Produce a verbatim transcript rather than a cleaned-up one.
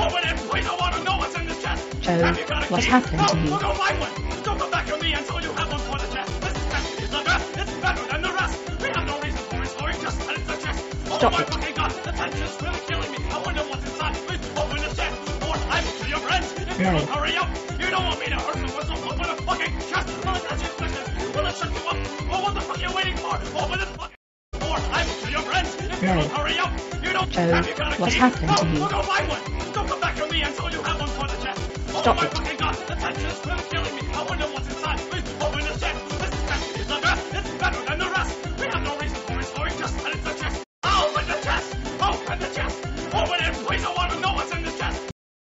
forward and please, I want to know what's in this chest. Joe, have you got a what key? Happened no, to you? Look on my one. Don't come back to me until you have one for the chest. This chest is the best. It's better than the rest. We have no reason for restoring, just that it's the chest. Stop oh my it. Fucking God, the tension's really killing me. I wonder what's inside. Please open the chest or I'm to your friends. If no. You don't hurry up, you don't want me to hurt you with some open a fucking chest. Well, it's not your business. Well, it shut you up. Well, what the fuck are you waiting for? Open the fucking door. I'm to your friends. If no. You don't hurry up. Joe, what happened to you? Stop it.